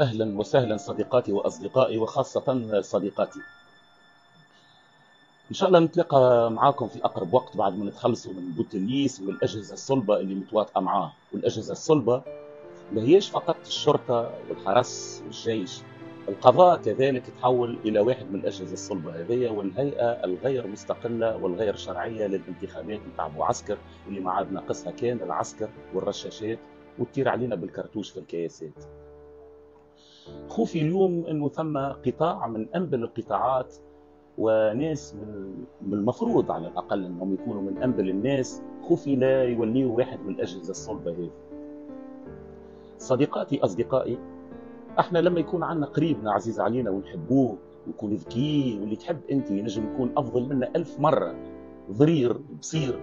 أهلا وسهلا صديقاتي وأصدقائي، وخاصة صديقاتي. إن شاء الله نتلقى معاكم في أقرب وقت بعد ما نتخلصوا من بوتليس والأجهزة الصلبة اللي متواطئة معاه. والأجهزة الصلبة ما هيش فقط الشرطة والحرس والجيش، القضاء كذلك تحول إلى واحد من الأجهزة الصلبة هذه، والهيئة الغير مستقلة والغير شرعية للانتخابات نتاع معسكر اللي ما عاد ناقصها كان العسكر والرشاشات وتطير علينا بالكرتوش في الكياسات. خوفي اليوم انه ثم قطاع من انبل القطاعات وناس من المفروض على الاقل انهم يكونوا من انبل الناس، خوفي لا يوليوا واحد من الاجهزه الصلبه هذه. صديقاتي اصدقائي، احنا لما يكون عندنا قريبنا عزيز علينا ونحبوه ويكون ذكي واللي تحب انت ينجم يكون افضل منا 1000 مره، ضرير بصير،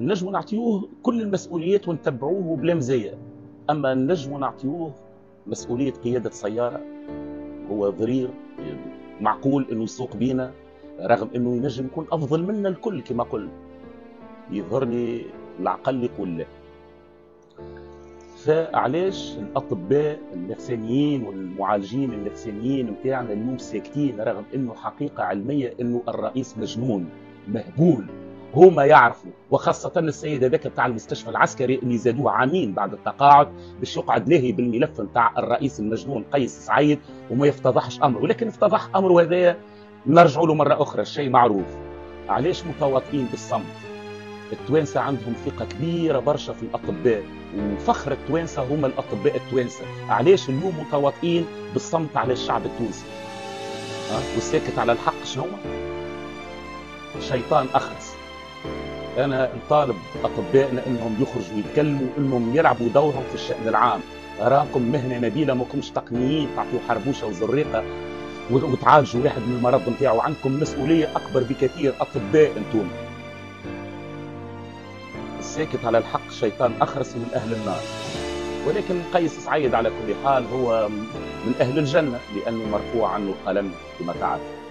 نجم نعطيوه كل المسؤوليات ونتبعوه بلا مزيه. اما نجم نعطيوه مسؤولية قيادة سيارة هو ضرير، معقول انه يسوق بينا رغم انه ينجم يكون افضل منا الكل كما قلت، يظهر لي العقل يقول لا. فعلاش الاطباء النفسانيين والمعالجين النفسانيين متاعنا اليوم ساكتين رغم انه حقيقة علمية انه الرئيس مجنون مهبول، هما يعرفوا، وخاصة السيد هذاك بتاع المستشفى العسكري اللي زادوه عامين بعد التقاعد باش يقعد لاهي بالملف بتاع الرئيس المجنون قيس سعيد وما يفتضحش امره، ولكن افتضح امره هذايا نرجعوا له مرة أخرى، الشيء معروف. علاش متواطئين بالصمت؟ التوانسة عندهم ثقة كبيرة برشا في الأطباء، وفخر التوانسة هما الأطباء التوانسة، علاش اليوم متواطئين بالصمت على الشعب التونسي؟ والساكت على الحق شنو هو؟ شيطان أخرس. أنا نطالب أطبائنا أنهم يخرجوا يتكلموا، أنهم يلعبوا دورهم في الشأن العام. أراكم مهنة نبيلة، ماكمش تقنيين تعطيوا حربوشة وزريقة وتعالجوا واحد من المرض نتاعو، عندكم مسؤولية أكبر بكثير أطباء أنتم. الساكت على الحق شيطان أخرس من أهل النار. ولكن قيس سعيد على كل حال هو من أهل الجنة لأنه مرفوع عنه القلم كما تعرف.